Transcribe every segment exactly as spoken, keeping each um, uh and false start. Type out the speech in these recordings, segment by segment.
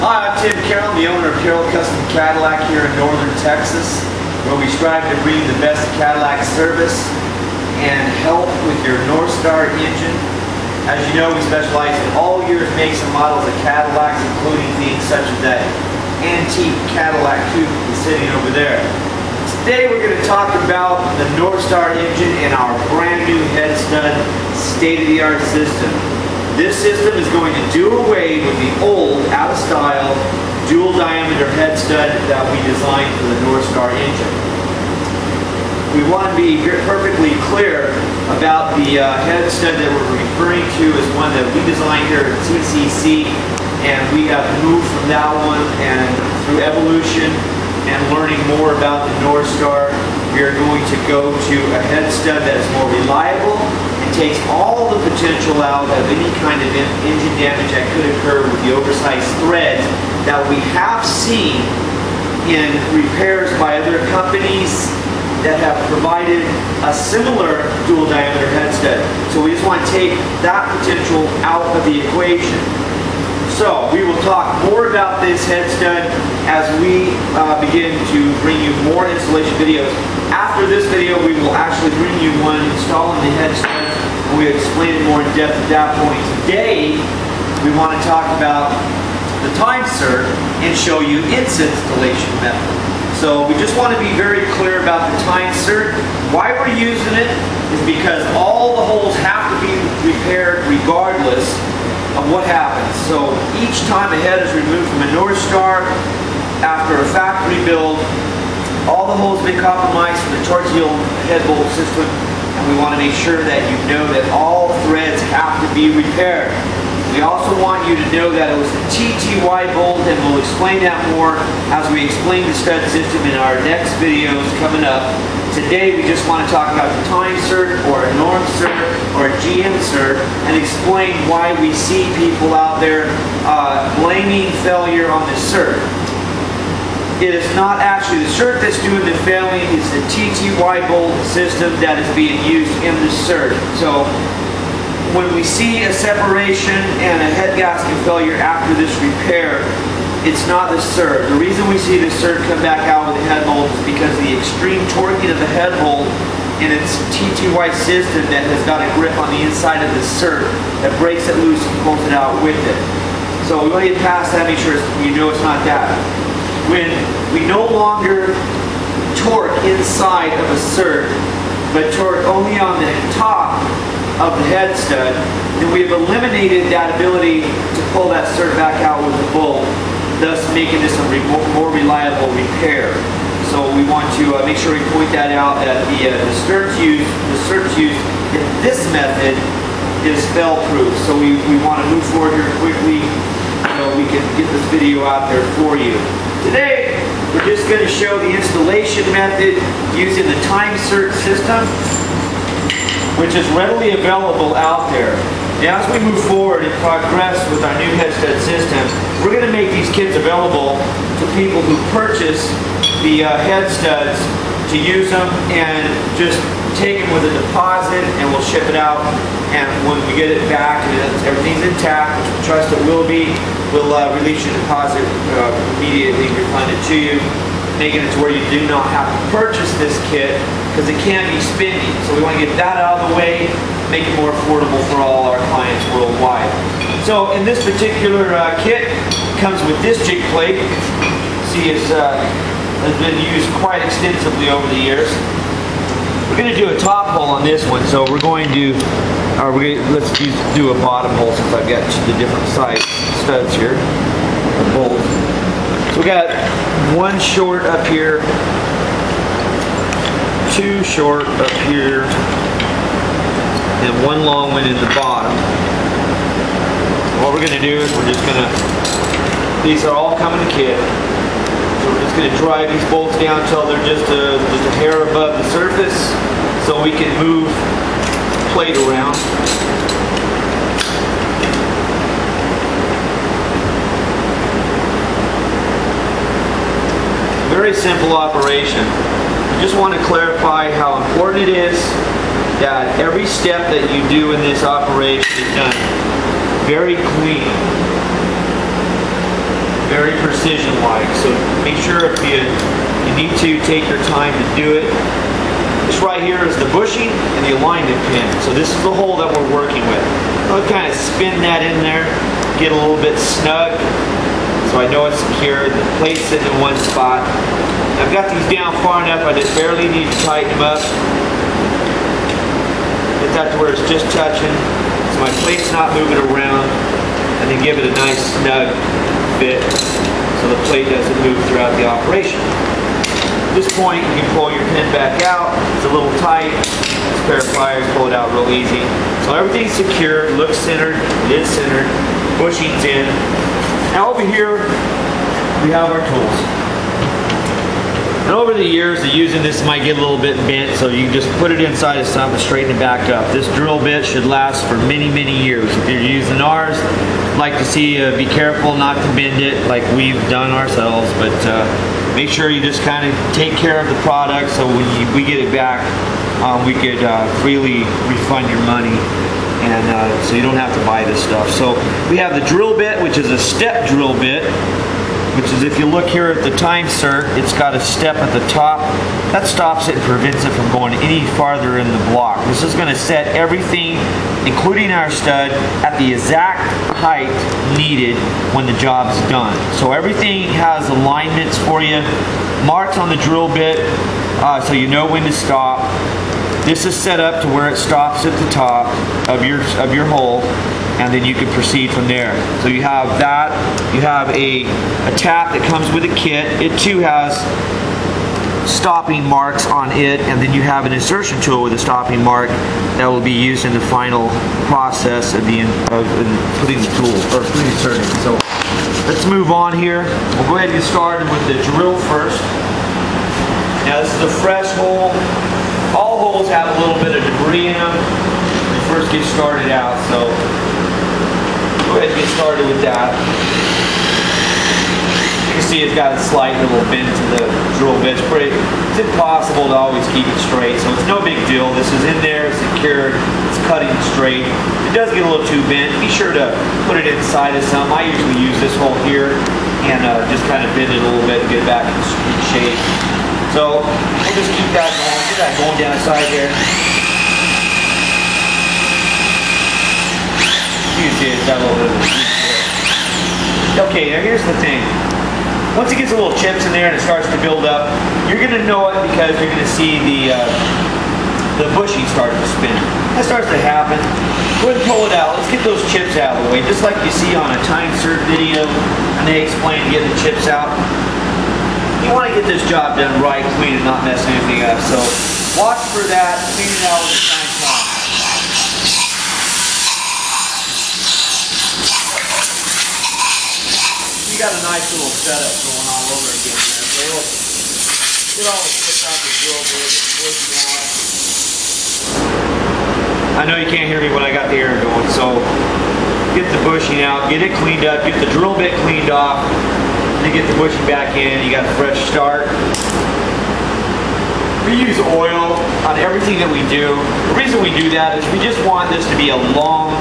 Hi, I'm Tim Carroll, the owner of Carroll Custom Cadillac here in northern Texas, where we strive to bring the best Cadillac service and help with your North Star engine. As you know, we specialize in all years makes and models of Cadillacs, including being such as that antique Cadillac coupe that's sitting over there. Today we're going to talk about the North Star engine and our brand new head stud state-of-the-art system. This system is going to do away with the old, out-of-style, dual-diameter head stud that we designed for the North Star engine. We want to be perfectly clear about the uh, head stud that we're referring to as one that we designed here at T C C, and we have moved from that one, and through evolution and learning more about the North Star, we are going to go to a head stud that is more reliable, takes all the potential out of any kind of engine damage that could occur with the oversized threads that we have seen in repairs by other companies that have provided a similar dual diameter head stud. So we just want to take that potential out of the equation. So we will talk more about this head stud as we uh, begin to bring you more installation videos. After this video, we will actually bring you one installing the head stud. We explain it more in depth at that point. Today, we want to talk about the Time-Sert and show you its installation method. So we just want to be very clear about the Time-Sert. Why we're using it is because all the holes have to be repaired regardless of what happens. So each time a head is removed from a North Star after a factory build, all the holes have been compromised from the torsional head bolt system. We want to make sure that you know that all threads have to be repaired. We also want you to know that it was a T T Y bolt, and we'll explain that more as we explain the stud system in our next videos coming up. Today we just want to talk about the Time-Sert or a Norm Sert or a G M Sert and explain why we see people out there uh, blaming failure on the Sert. It is not actually the Sert that's doing the failing, it's the T T Y bolt system that is being used in the Sert. So when we see a separation and a head gasket failure after this repair, it's not the Sert. The reason we see the Sert come back out with the head bolt is because of the extreme torquing of the head bolt in its T T Y system that has got a grip on the inside of the Sert that breaks it loose and pulls it out with it. So we want to get past that, make sure you know it's not that. When we no longer torque inside of a Sert, but torque only on the top of the head stud, then we have eliminated that ability to pull that Sert back out with the bolt, thus making this a re more reliable repair. So we want to uh, make sure we point that out, that the, uh, the Sert's use, the Sert's use in this method is fail-proof. So we, we want to move forward here quickly so we can get this video out there for you. Today, we're just going to show the installation method using the Time-Sert system, which is readily available out there. Now, as we move forward and progress with our new head stud system, we're going to make these kits available to people who purchase the uh, head studs to use them and just take them with a deposit, and we'll ship it out. And when we get it back and everything's intact, which we trust it will be, we'll uh, release your deposit uh, immediately, refund it to you, making it to where you do not have to purchase this kit because it can be spendy. So we want to get that out of the way, make it more affordable for all our clients worldwide. So in this particular uh, kit, it comes with this jig plate. See, it's uh, has been used quite extensively over the years. We're going to do a top hole on this one, so we're going to, or we, let's do, do a bottom hole since I've got the different size studs here, the bolts. So we got one short up here, two short up here, and one long one in the bottom. What we're going to do is we're just going to, these are all coming to kit. So we're just going to drive these bolts down until they're just a, just a hair above the surface so we can move the plate around. Very simple operation. I just want to clarify how important it is that every step that you do in this operation is done very clean. very precision-like, so make sure if you, you need to take your time to do it. This right here is the bushing and the alignment pin. So this is the hole that we're working with. I'll kind of spin that in there, get a little bit snug, so I know it's secure, then place it in one spot. I've got these down far enough, I just barely need to tighten them up. Get that to where it's just touching, so my plate's not moving around, and then give it a nice snug fit so the plate doesn't move throughout the operation. At this point, you can pull your pin back out. It's a little tight. This pair of pliers pull it out real easy. So everything's secure, looks centered, it is centered, bushing's in. Now over here, we have our tools. And over the years of using this, might get a little bit bent, so you can just put it inside of something and straighten it back up. This drill bit should last for many, many years. If you're using ours, I'd like to see you uh, be careful not to bend it like we've done ourselves, but uh, make sure you just kind of take care of the product so when you, we get it back, um, we could uh, freely refund your money, and uh, so you don't have to buy this stuff. So we have the drill bit, which is a step drill bit, which is if you look here at the Time-Sert, it's got a step at the top. That stops it and prevents it from going any farther in the block. This is going to set everything, including our stud, at the exact height needed when the job's done. So everything has alignments for you, marks on the drill bit, uh, so you know when to stop. This is set up to where it stops at the top of your, of your hole, and then you can proceed from there. So you have that, you have a, a tap that comes with a kit. It too has stopping marks on it, and then you have an insertion tool with a stopping mark that will be used in the final process of, the, of, of putting the tool, or putting inserting. So let's move on here. We'll go ahead and get started with the drill first. Now this is a fresh hole. All holes have a little bit of debris in them when you first get started out, so go ahead and get started with that. You can see it's got a slight little bend to the drill bit. It's, pretty, it's impossible to always keep it straight, so it's no big deal. This is in there, it's secured, it's cutting straight. If it does get a little too bent, be sure to put it inside of something. I usually use this hole here and uh, just kind of bend it a little bit and get it back in, in shape. So we'll just keep that going, get that going down the side there. Okay, now here's the thing. Once it gets a little chips in there and it starts to build up, you're going to know it because you're going to see the uh, the bushing start to spin. That starts to happen. Go ahead and pull it out. Let's get those chips out of the way, just like you see on a Time-Sert video and they explain getting the chips out. You want to get this job done right, clean, and not mess anything up. So watch for that. Clean it out with the time clock. You got a nice little setup going all over again there. So we'll get all the chips out the drill bit, get the bushing out. I know you can't hear me when I got the air going, so get the bushing out, get it cleaned up, get the drill bit cleaned off, then get the bushing back in. You got a fresh start. We use oil on everything that we do. The reason we do that is we just want this to be a long,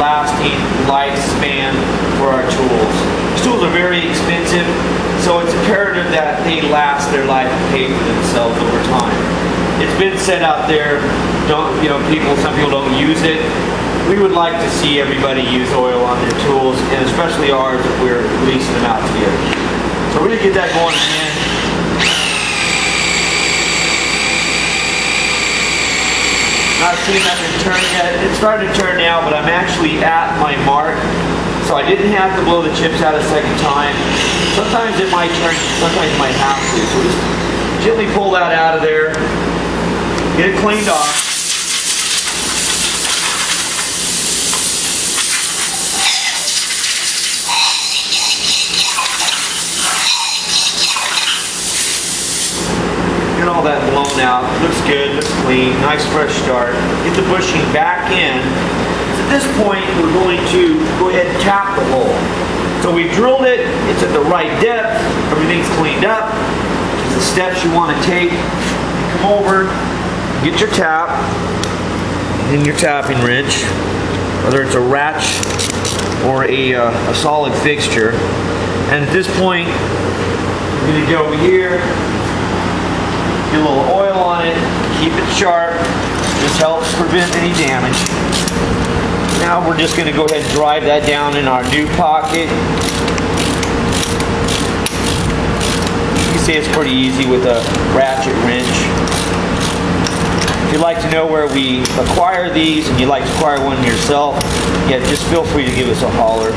lasting lifespan for our tools. These tools are very expensive, so it's imperative that they last their life and pay for themselves over time. It's been said out there, don't you know, people, some people don't use it. We would like to see everybody use oil on their tools, and especially ours if we're leasing them out to you. So we're gonna get that going again. Not seeing that in turn yet. It's starting to turn now, but I'm actually at my mark. So I didn't have to blow the chips out a second time. Sometimes it might turn, sometimes it might have to. So just gently pull that out of there. Get it cleaned off. Get all that blown out. Looks good, looks clean, nice fresh start. Get the bushing back in. At this point, we're going to go ahead and tap the hole. So we drilled it, it's at the right depth, everything's cleaned up. It's the steps you want to take. Come over, get your tap, and your tapping wrench, whether it's a ratchet or a, uh, a solid fixture. And at this point, I'm going to get over here, get a little oil on it, keep it sharp. This helps prevent any damage. Now we're just going to go ahead and drive that down in our new pocket. You can see it's pretty easy with a ratchet wrench. If you'd like to know where we acquire these and you'd like to acquire one yourself, yeah, just feel free to give us a holler.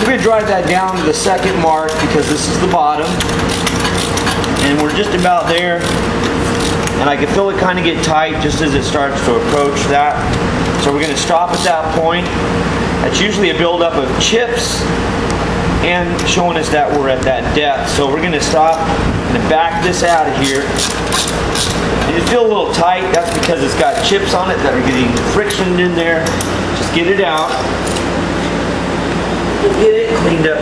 So we're going to drive that down to the second mark because this is the bottom. And we're just about there. And I can feel it kind of get tight just as it starts to approach that. So we're going to stop at that point. That's usually a buildup of chips and showing us that we're at that depth. So we're going to stop and back this out of here. If you feel a little tight, that's because it's got chips on it that are getting friction in there. Just get it out. Get it cleaned up.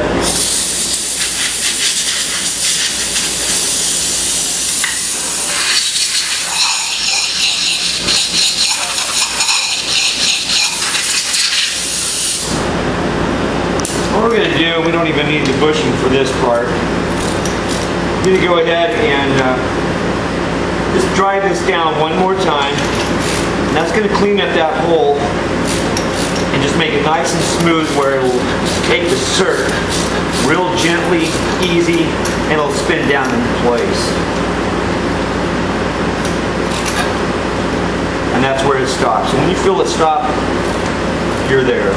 What we're going to do, we don't even need the bushing for this part. We're going to go ahead and uh, just drive this down one more time. And that's going to clean up that hole and just make it nice and smooth where it will take the sert real gently, easy, and it'll spin down into place. And that's where it stops. And when you feel it stop, you're there.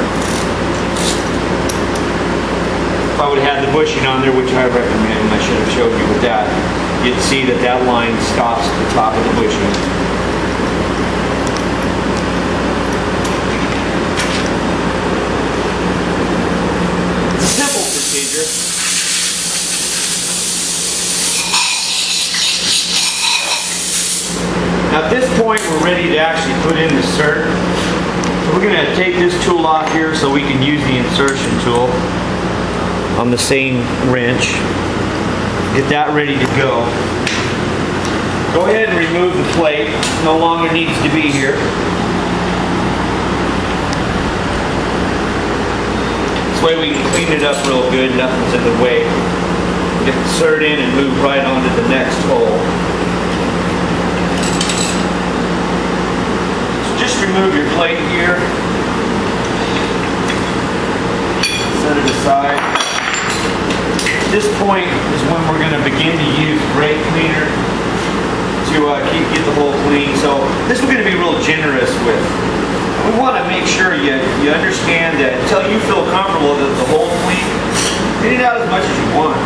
I would have had the bushing on there, which I recommend. I should have showed you with that. You'd see that that line stops at the top of the bushing. It's a simple procedure. Now at this point, we're ready to actually put in the sert. So we're going to take this tool off here so we can use the insertion tool on the same wrench. Get that ready to go. Go ahead and remove the plate. No longer needs to be here. This way we can clean it up real good. Nothing's in the way. Get the sert in and move right on to the next hole. So just remove your plate here. Set it aside. At this point is when we're going to begin to use brake cleaner to uh, keep, get the hole clean. So this we're going to be real generous with. We want to make sure you, you understand that until you feel comfortable that the hole's clean, get it out as much as you want.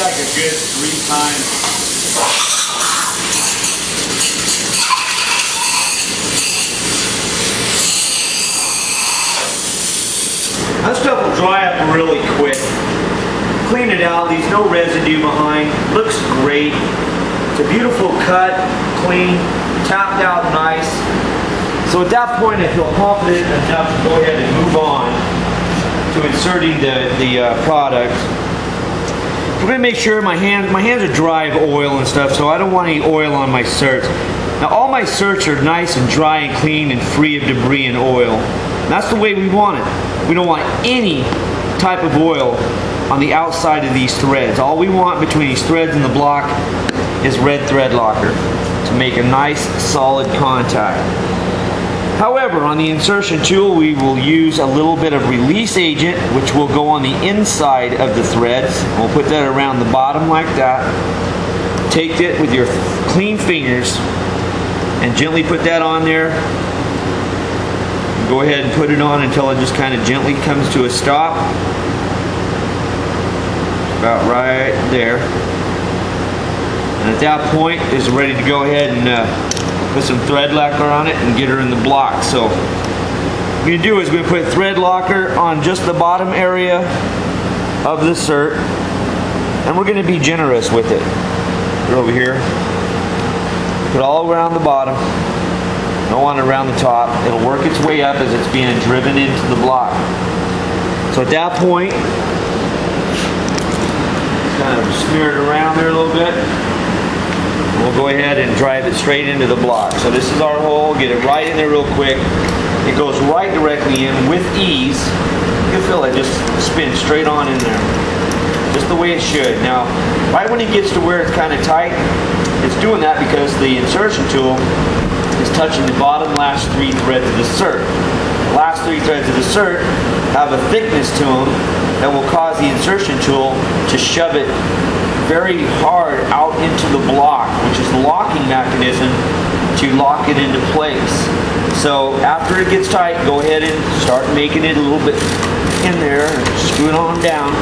Like a good three times. That stuff will dry up really quick. Clean it out, leaves no residue behind. Looks great. It's a beautiful cut, clean, tapped out nice. So at that point I feel confident enough to go ahead and move on to inserting the, the uh, product. I'm going to make sure my, hand, my hands are dry of oil and stuff, so I don't want any oil on my serts. Now all my serts are nice and dry and clean and free of debris and oil. And that's the way we want it. We don't want any type of oil on the outside of these threads. All we want between these threads and the block is red thread locker to make a nice solid contact. However, on the insertion tool we will use a little bit of release agent, which will go on the inside of the threads. We'll put that around the bottom like that. Take it with your clean fingers and gently put that on there. Go ahead and put it on until it just kind of gently comes to a stop. About right there. And at that point is ready to go ahead and uh, put some thread locker on it and get her in the block. So what we're going to do is we're going to put thread locker on just the bottom area of the sert. and we're going to be generous with it. Put it over here. Put it all around the bottom. Don't want it around the top. It'll work its way up as it's being driven into the block. So at that point, kind of smear it around there a little bit. We'll go ahead and drive it straight into the block. So this is our hole. Get it right in there real quick. It goes right directly in with ease. You can feel it just spin straight on in there. Just the way it should. Now, right when it gets to where it's kind of tight, it's doing that because the insertion tool is touching the bottom last three threads of the Sert. The last three threads of the Sert have a thickness to them that will cause the insertion tool to shove it very hard out into the block, which is the locking mechanism to lock it into place. So after it gets tight, go ahead and start making it a little bit in there, screw it on down.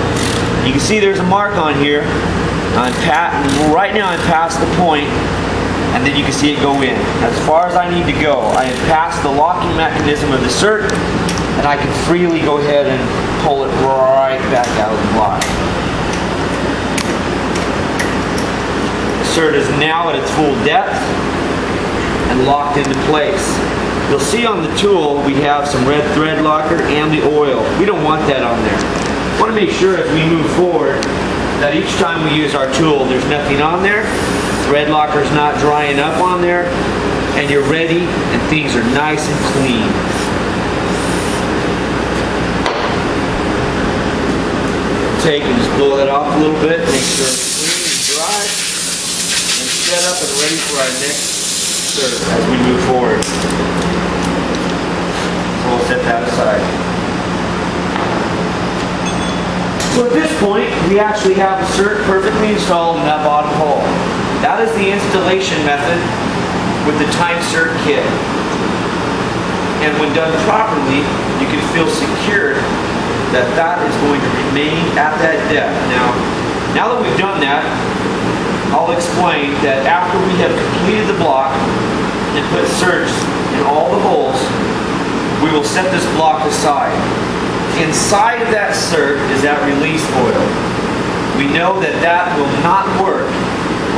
You can see there's a mark on here. I'm pat right now I'm past the point, and then you can see it go in. As far as I need to go, I have passed the locking mechanism of the Sert, and I can freely go ahead and pull it right back out of the block. The Sert is now at its full depth and locked into place. You'll see on the tool we have some red thread locker and the oil. We don't want that on there. We want to make sure as we move forward that each time we use our tool there's nothing on there, thread locker's not drying up on there, and you're ready and things are nice and clean. Take and just blow that off a little bit, make sure it's clean and dry, and set up and ready for our next Sert as we move forward. So we'll set that aside. So at this point, we actually have the Sert perfectly installed in that bottom hole. That is the installation method with the Time-Sert kit. And when done properly, you can feel secure that that is going to remain at that depth. Now, now that we've done that, I'll explain that after we have completed the block and put Serts in all the holes, we will set this block aside. Inside of that Sert is that release oil. We know that that will not work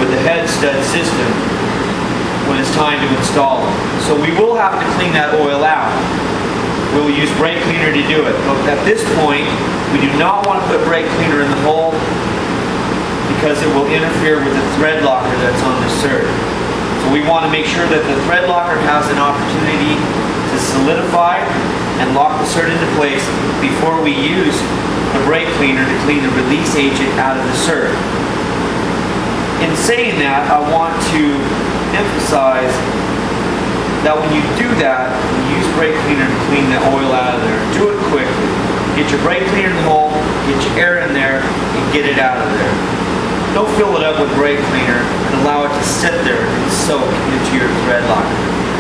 with the head stud system when it's time to install it. So we will have to clean that oil out. We'll use brake cleaner to do it. But at this point, we do not want to put brake cleaner in the hole, because it will interfere with the thread locker that's on the Sert. So we want to make sure that the thread locker has an opportunity to solidify and lock the Sert into place before we use the brake cleaner to clean the release agent out of the Sert. In saying that, I want to emphasize that when you do that, you use brake cleaner to clean the oil out of there. Do it quickly. Get your brake cleaner in the hole, get your air in there, and get it out of there. Don't fill it up with brake cleaner and allow it to sit there and soak into your thread locker.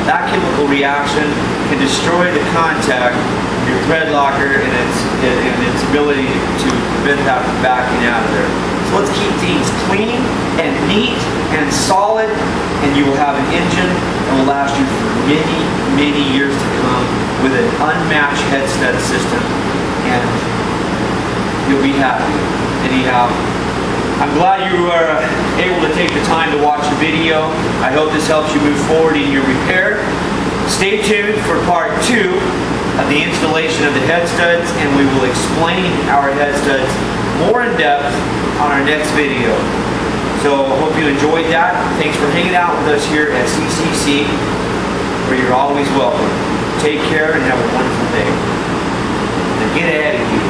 That chemical reaction can destroy the contact of your thread locker and its, and its ability to prevent that from backing out of there. So let's keep things clean and neat and solid, and you will have an engine that will last you for many, many years to come with an unmatched head stud system, and you'll be happy. Anyhow, I'm glad you were able to take the time to watch the video. I hope this helps you move forward in your repair. Stay tuned for part two of the installation of the head studs, and we will explain our head studs more in depth on our next video. So I hope you enjoyed that. Thanks for hanging out with us here at C C C, where you're always welcome. Take care and have a wonderful day. Now get ahead of you.